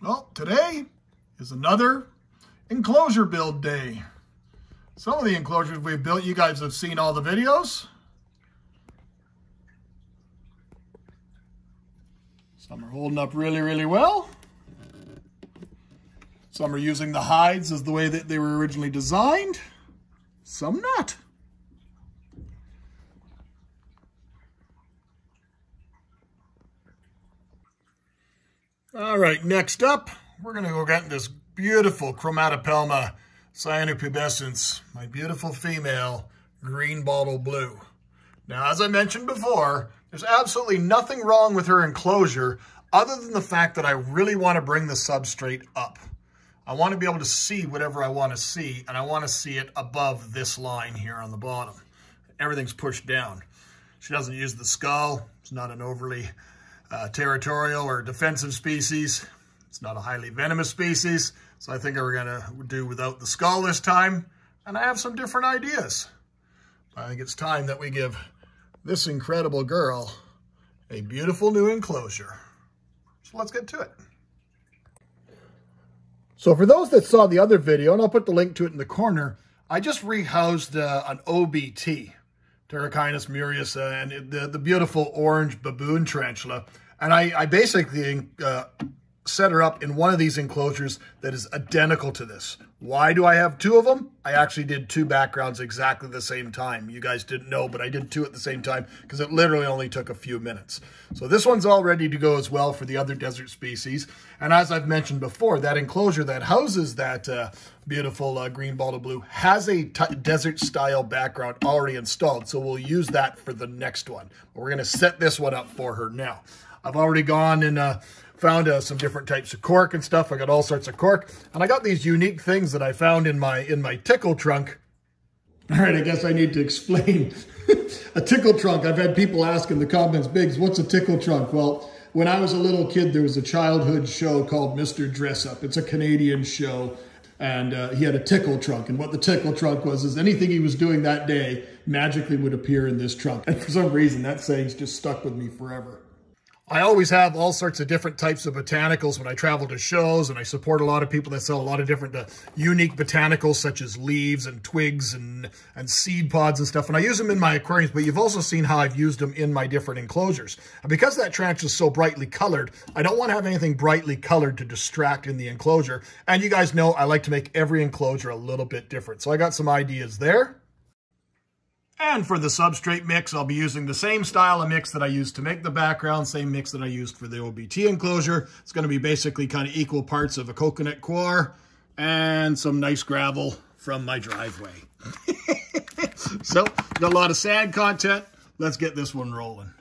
Well, today is another enclosure build day. Some of the enclosures we've built, you guys have seen all the videos. Some are holding up really, really well. Some are using the hides as the way that they were originally designed. Some not. All right, next up, we're gonna go get this beautiful Chromatopelma cyaneopubescens, my beautiful female green bottle blue. Now, as I mentioned before, there's absolutely nothing wrong with her enclosure other than the fact that I really want to bring the substrate up. I want to be able to see whatever I want to see, and I want to see it above this line here on the bottom. Everything's pushed down. She doesn't use the skull. It's not an overly territorial or defensive species. It's not a highly venomous species. So I think we're going to do without the skull this time. And I have some different ideas. I think it's time that we give this incredible girl a beautiful new enclosure. So let's get to it. So for those that saw the other video, and I'll put the link to it in the corner, I just rehoused an OBT, Pterinochilus murinus, and the beautiful orange baboon tarantula. And I basically set her up in one of these enclosures that is identical to this. Why do I have two of them? I actually did two backgrounds exactly the same time. You guys didn't know, but I did two at the same time because it literally only took a few minutes. So this one's all ready to go as well for the other desert species. And as I've mentioned before, that enclosure that houses that beautiful green bottle blue has a desert style background already installed. So we'll use that for the next one. We're going to set this one up for her now. I've already gone and found some different types of cork and stuff. I got all sorts of cork, and I got these unique things that I found in my tickle trunk. All right, I guess I need to explain a tickle trunk. I've had people ask in the comments, "Biggs, what's a tickle trunk?" Well, when I was a little kid, there was a childhood show called Mr. Dress Up. It's a Canadian show, and he had a tickle trunk. And what the tickle trunk was is anything he was doing that day magically would appear in this trunk. And for some reason, that saying's just stuck with me forever. I always have all sorts of different types of botanicals when I travel to shows, and I support a lot of people that sell a lot of different unique botanicals such as leaves and twigs and seed pods and stuff. And I use them in my aquariums, but you've also seen how I've used them in my different enclosures. And because that tarantula is so brightly colored, I don't want to have anything brightly colored to distract in the enclosure. And you guys know I like to make every enclosure a little bit different. So I got some ideas there. And for the substrate mix, I'll be using the same style of mix that I used to make the background, same mix that I used for the OBT enclosure. It's going to be basically kind of equal parts of a coconut coir and some nice gravel from my driveway. So, got a lot of sand content. Let's get this one rolling.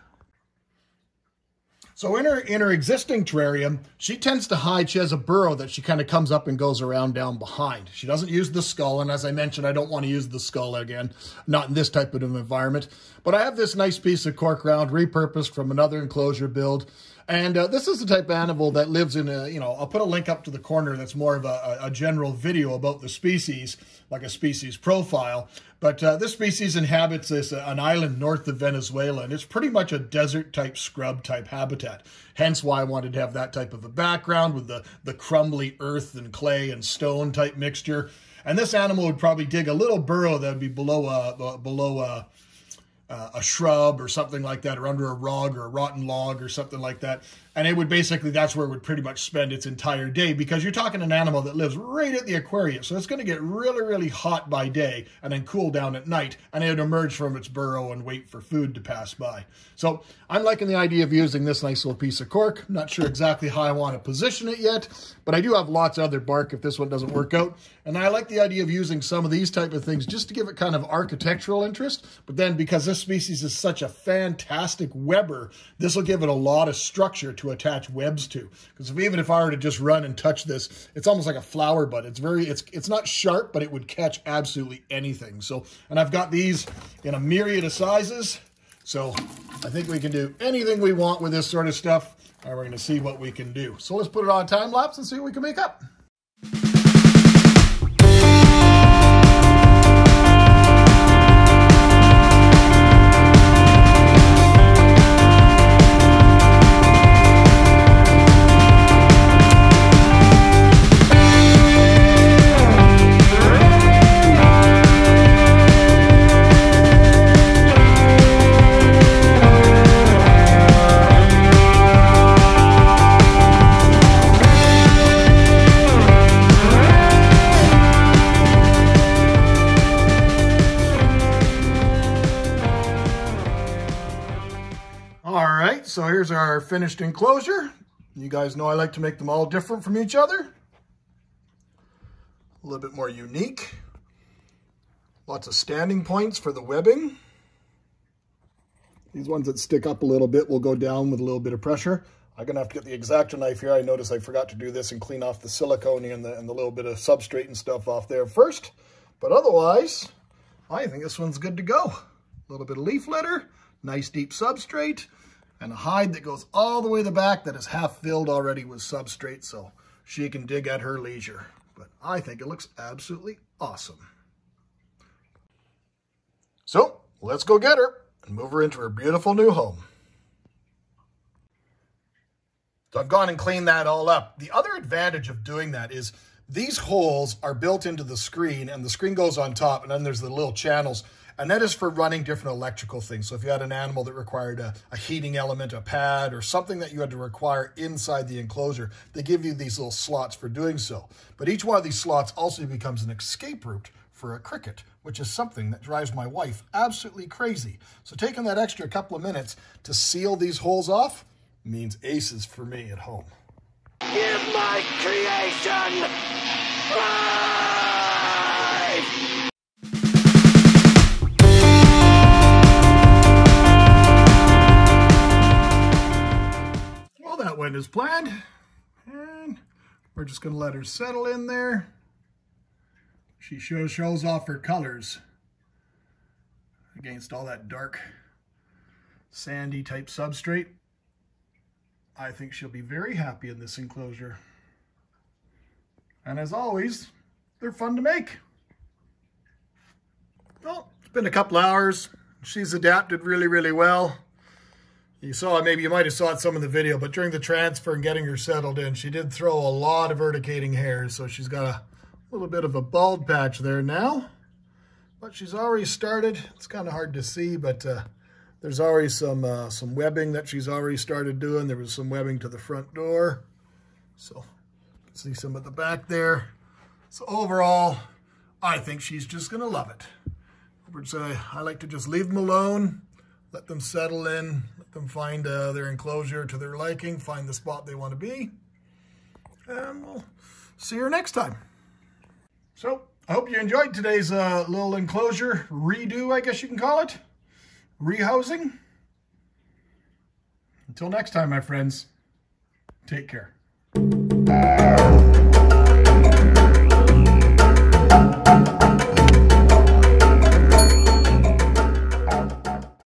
So in her existing terrarium, she tends to hide. She has a burrow that she kind of comes up and goes around down behind. She doesn't use the skull. And as I mentioned, I don't want to use the skull again, not in this type of environment. But I have this nice piece of cork round repurposed from another enclosure build. And this is the type of animal that lives in a, you know, I'll put a link up to the corner that's more of a general video about the species, like a species profile. But this species inhabits an island north of Venezuela, and it's pretty much a desert-type, scrub-type habitat. Hence why I wanted to have that type of a background with the crumbly earth and clay and stone-type mixture. And this animal would probably dig a little burrow that would be below a shrub or something like that, or under a rock or a rotten log or something like that. And it would basically, that's where it would pretty much spend its entire day, because you're talking an animal that lives right at the aquarium. So it's going to get really, really hot by day and then cool down at night, and it would emerge from its burrow and wait for food to pass by. So I'm liking the idea of using this nice little piece of cork. I'm not sure exactly how I want to position it yet, but I do have lots of other bark if this one doesn't work out. And I like the idea of using some of these type of things just to give it kind of architectural interest. But then because this species is such a fantastic webber, this will give it a lot of structure to attach webs to. Because even if I were to just run and touch this, it's almost like a flower bud. It's not sharp, but it would catch absolutely anything. So, and I've got these in a myriad of sizes. So I think we can do anything we want with this sort of stuff. And we're going to see what we can do. So let's put it on time lapse and see what we can make up. So here's our finished enclosure. You guys know I like to make them all different from each other. A little bit more unique. Lots of standing points for the webbing. These ones that stick up a little bit will go down with a little bit of pressure. I'm gonna have to get the X-Acto knife here. I noticed I forgot to do this and clean off the silicone and the little bit of substrate and stuff off there first. But otherwise, I think this one's good to go. A little bit of leaf litter, nice deep substrate, and a hide that goes all the way to the back that is half filled already with substrate, so she can dig at her leisure. But I think it looks absolutely awesome. So let's go get her and move her into her beautiful new home. So I've gone and cleaned that all up. The other advantage of doing that is these holes are built into the screen, and the screen goes on top, and then there's the little channels, and that is for running different electrical things. So if you had an animal that required a heating element, a pad, or something that you had to require inside the enclosure, they give you these little slots for doing so. But each one of these slots also becomes an escape route for a cricket, which is something that drives my wife absolutely crazy. So taking that extra couple of minutes to seal these holes off means aces for me at home. Give my creation life! Well, that went as planned, and we're just gonna let her settle in there. She shows off her colors against all that dark, sandy type substrate. I think she'll be very happy in this enclosure. And as always, they're fun to make. Well, it's been a couple hours. She's adapted really, really well. You saw, maybe you might have saw it some in the video, but during the transfer and getting her settled in, she did throw a lot of urticating hairs. So she's got a little bit of a bald patch there now, but she's already started. It's kind of hard to see, but there's already some webbing that she's already started doing. There was some webbing to the front door. So you can see some at the back there. So overall, I think she's just gonna love it. I like to just leave them alone, let them settle in, let them find their enclosure to their liking, find the spot they want to be. And we'll see her next time. So I hope you enjoyed today's little enclosure redo, I guess you can call it. Rehousing. Until next time, my friends, take care.